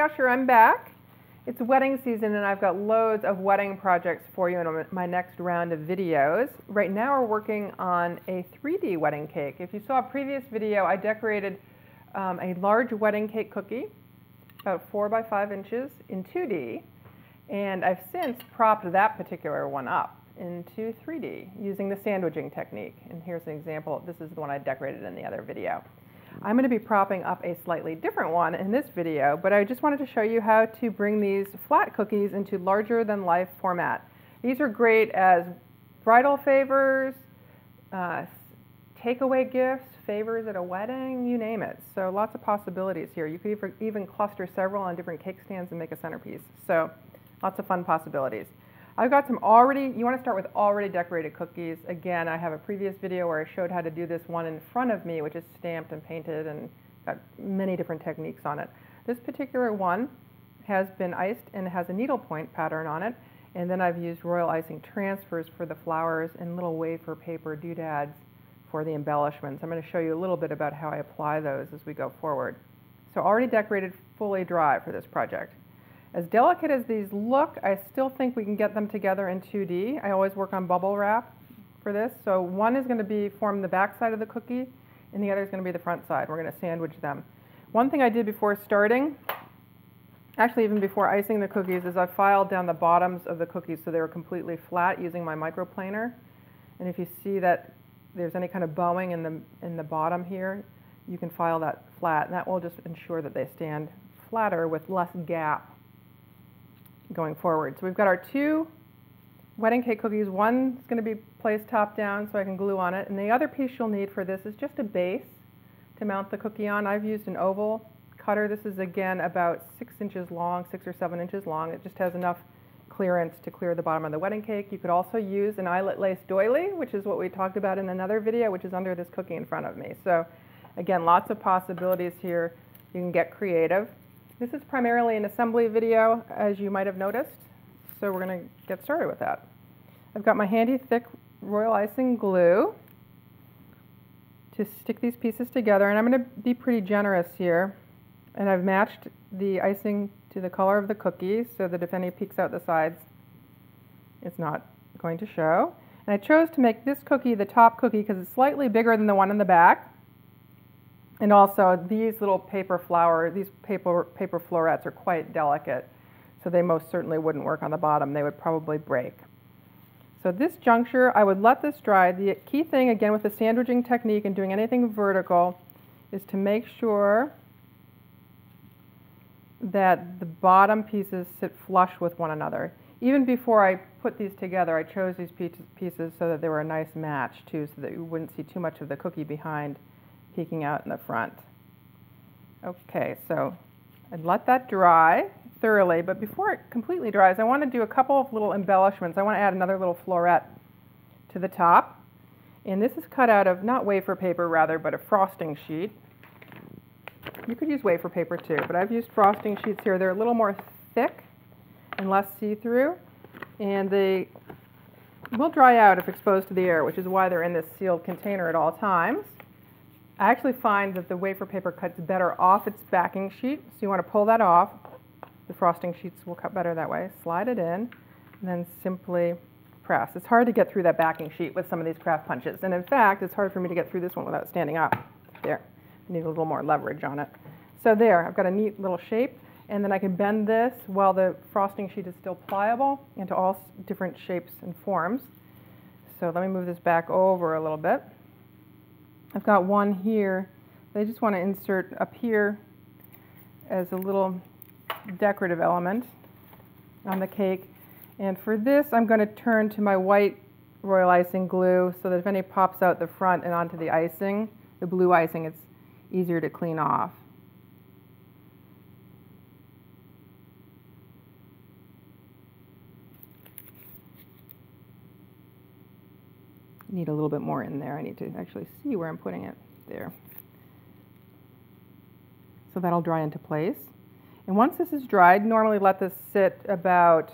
Yasher, I'm back. It's wedding season and I've got loads of wedding projects for you in my next round of videos. Right now we're working on a 3D wedding cake. If you saw a previous video, I decorated a large wedding cake cookie, about 4 by 5 inches in 2D, and I've since propped that particular one up into 3D using the sandwiching technique. And here's an example. This is the one I decorated in the other video. I'm going to be propping up a slightly different one in this video, but I just wanted to show you how to bring these flat cookies into larger than life format. These are great as bridal favors, takeaway gifts, favors at a wedding, you name it. So lots of possibilities here. You could even cluster several on different cake stands and make a centerpiece. So lots of fun possibilities. I've got some already, you want to start with already decorated cookies. Again, I have a previous video where I showed how to do this one in front of me, which is stamped and painted and got many different techniques on it. This particular one has been iced and has a needlepoint pattern on it. And then I've used royal icing transfers for the flowers and little wafer paper doodads for the embellishments. I'm going to show you a little bit about how I apply those as we go forward. So already decorated, fully dry for this project. As delicate as these look, I still think we can get them together in 2D. I always work on bubble wrap for this. So one is going to be form the back side of the cookie, and the other is going to be the front side. We're going to sandwich them. One thing I did before starting, actually even before icing the cookies, is I filed down the bottoms of the cookies so they were completely flat using my microplaner. And if you see that there's any kind of bowing in the bottom here, you can file that flat, and that will just ensure that they stand flatter with less gap going forward. So we've got our two wedding cake cookies. One is going to be placed top down so I can glue on it, and the other piece you'll need for this is just a base to mount the cookie on. I've used an oval cutter. This is again about 6 inches long, 6 or 7 inches long. It just has enough clearance to clear the bottom of the wedding cake. You could also use an eyelet lace doily, which is what we talked about in another video, which is under this cookie in front of me. So again, lots of possibilities here. You can get creative. This is primarily an assembly video, as you might have noticed, so we're going to get started with that. I've got my handy thick royal icing glue to stick these pieces together, and I'm going to be pretty generous here, and I've matched the icing to the color of the cookie so that if any peeks out the sides, it's not going to show. And I chose to make this cookie the top cookie because it's slightly bigger than the one in the back. And also, these little paper flowers, these paper florets are quite delicate, so they most certainly wouldn't work on the bottom. They would probably break. So at this juncture, I would let this dry. The key thing, again, with the sandwiching technique and doing anything vertical, is to make sure that the bottom pieces sit flush with one another. Even before I put these together, I chose these pieces so that they were a nice match, too, so that you wouldn't see too much of the cookie behind peeking out in the front. Okay, so I'd let that dry thoroughly, but before it completely dries, I want to do a couple of little embellishments. I want to add another little floret to the top. And this is cut out of, not wafer paper rather, but a frosting sheet. You could use wafer paper too, but I've used frosting sheets here. They're a little more thick and less see-through, and they will dry out if exposed to the air, which is why they're in this sealed container at all times. I actually find that the wafer paper cuts better off its backing sheet, so you want to pull that off. The frosting sheets will cut better that way. Slide it in, and then simply press. It's hard to get through that backing sheet with some of these craft punches, and in fact, it's hard for me to get through this one without standing up. There, I need a little more leverage on it. So there, I've got a neat little shape, and then I can bend this while the frosting sheet is still pliable into all different shapes and forms. So let me move this back over a little bit. I've got one here that I just want to insert up here as a little decorative element on the cake. And for this, I'm going to turn to my white royal icing glue so that if any pops out the front and onto the icing, the blue icing, it's easier to clean off. Need a little bit more in there. I need to actually see where I'm putting it. There. So that'll dry into place. And once this is dried, normally let this sit about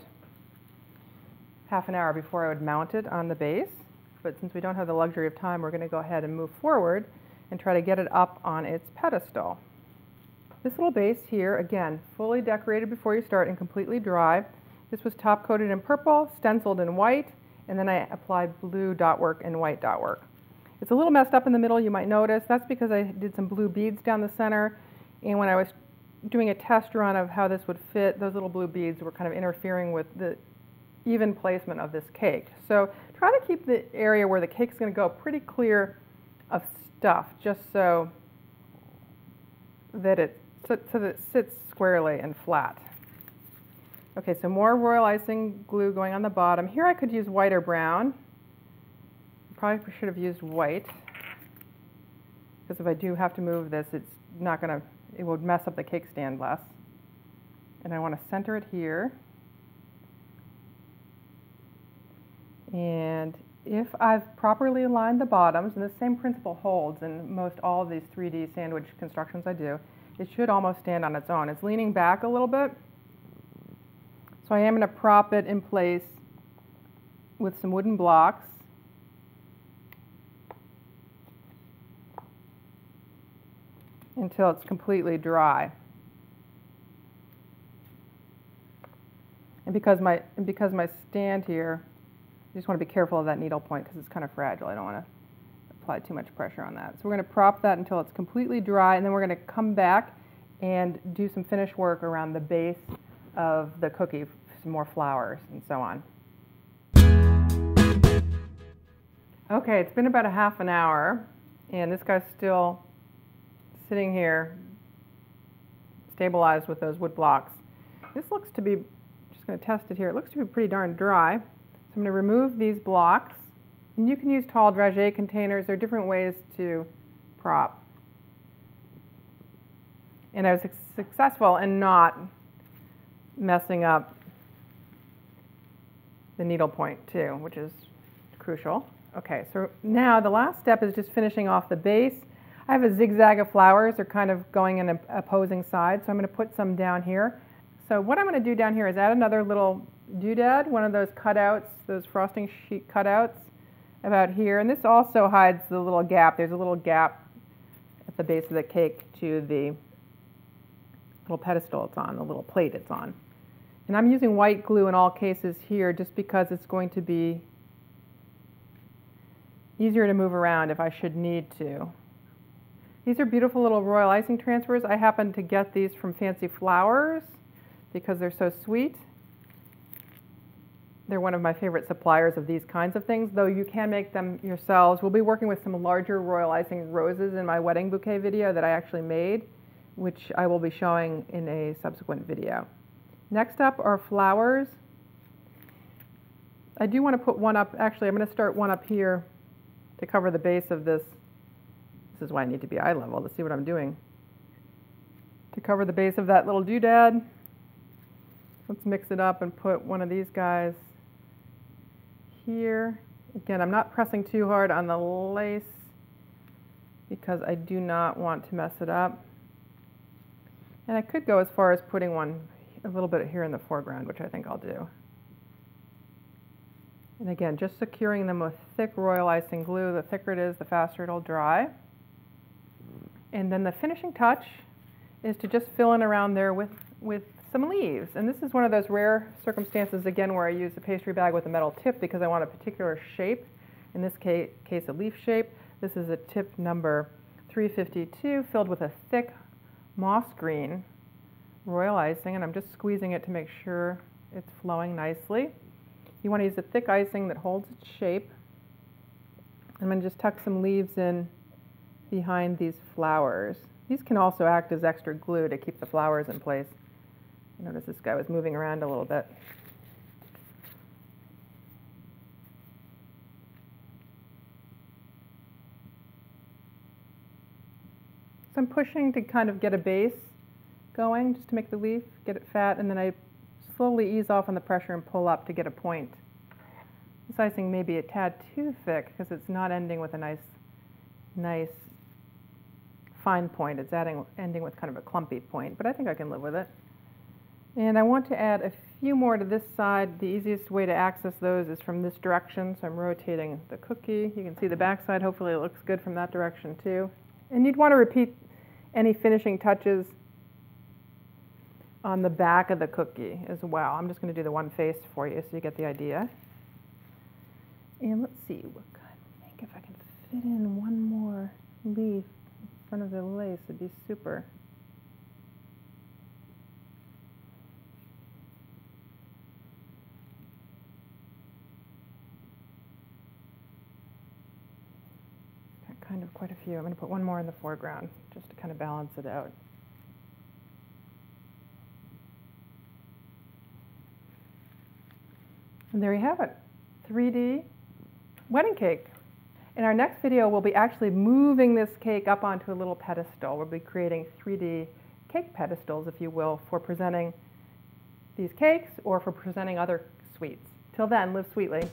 half an hour before I would mount it on the base. But since we don't have the luxury of time, we're going to go ahead and move forward and try to get it up on its pedestal. This little vase here, again, fully decorated before you start and completely dry. This was top coated in purple, stenciled in white, and then I applied blue dot work and white dot work. It's a little messed up in the middle, you might notice. That's because I did some blue beads down the center, and when I was doing a test run of how this would fit, those little blue beads were kind of interfering with the even placement of this cake. So try to keep the area where the cake's going to go pretty clear of stuff, just so that it sits squarely and flat. Okay, so more royal icing glue going on the bottom. Here I could use white or brown. Probably should have used white, because if I do have to move this, it's not going to, it would mess up the cake stand less. And I want to center it here. And if I've properly aligned the bottoms, and the same principle holds in most all of these 3D sandwich constructions I do, it should almost stand on its own. It's leaning back a little bit. So I am going to prop it in place with some wooden blocks. Until it's completely dry. And because my stand here, I just want to be careful of that needle point because it's kind of fragile. I don't want to apply too much pressure on that. So we're going to prop that until it's completely dry, and then we're going to come back and do some finish work around the base of the cookie, some more flowers and so on. Okay, it's been about a half an hour, and this guy's still sitting here stabilized with those wood blocks. This looks to be, just going to test it here, it looks to be pretty darn dry. So I'm going to remove these blocks, and you can use tall dragee containers. There are different ways to prop. And I was successful in not messing up the needle point too, which is crucial. Okay, so now the last step is just finishing off the base. I have a zigzag of flowers. They're kind of going in opposing sides, so I'm going to put some down here. So what I'm going to do down here is add another little doodad, one of those cutouts, those frosting sheet cutouts about here. And this also hides the little gap. There's a little gap at the base of the cake to the little pedestal it's on, the little plate it's on. And I'm using white glue in all cases here just because it's going to be easier to move around if I should need to. These are beautiful little royal icing transfers. I happen to get these from Fancy Flowers because they're so sweet. They're one of my favorite suppliers of these kinds of things, though you can make them yourselves. We'll be working with some larger royal icing roses in my wedding bouquet video that I actually made, which I will be showing in a subsequent video. Next up are flowers. I do want to put one up, actually I'm going to start one up here to cover the base of this. This is why I need to be eye level to see what I'm doing. To cover the base of that little doodad, let's mix it up and put one of these guys here. Again, I'm not pressing too hard on the lace because I do not want to mess it up. And I could go as far as putting one a little bit here in the foreground, which I think I'll do. And again, just securing them with thick royal icing glue. The thicker it is, the faster it'll dry. And then the finishing touch is to just fill in around there with some leaves. And this is one of those rare circumstances, again, where I use a pastry bag with a metal tip because I want a particular shape. In this case, a leaf shape. This is a tip number 352 filled with a thick moss green royal icing. And I'm just squeezing it to make sure it's flowing nicely. You want to use a thick icing that holds its shape. I'm going to just tuck some leaves in behind these flowers. These can also act as extra glue to keep the flowers in place. Notice this guy was moving around a little bit. So I'm pushing to kind of get a base going just to make the leaf, get it fat, and then I slowly ease off on the pressure and pull up to get a point. This icing may be a tad too thick because it's not ending with a nice fine point. It's ending with kind of a clumpy point, but I think I can live with it. And I want to add a few more to this side. The easiest way to access those is from this direction, so I'm rotating the cookie. You can see the back side. Hopefully it looks good from that direction too. And you'd want to repeat any finishing touches on the back of the cookie as well. I'm just going to do the one face for you so you get the idea. And let's see what kind of make. If I can fit in one more leaf in front of the lace, it'd be super. Got kind of quite a few. I'm going to put one more in the foreground just to kind of balance it out. And there you have it, 3D wedding cake. In our next video, we'll be actually moving this cake up onto a little pedestal. We'll be creating 3D cake pedestals, if you will, for presenting these cakes or for presenting other sweets. Till then, live sweetly.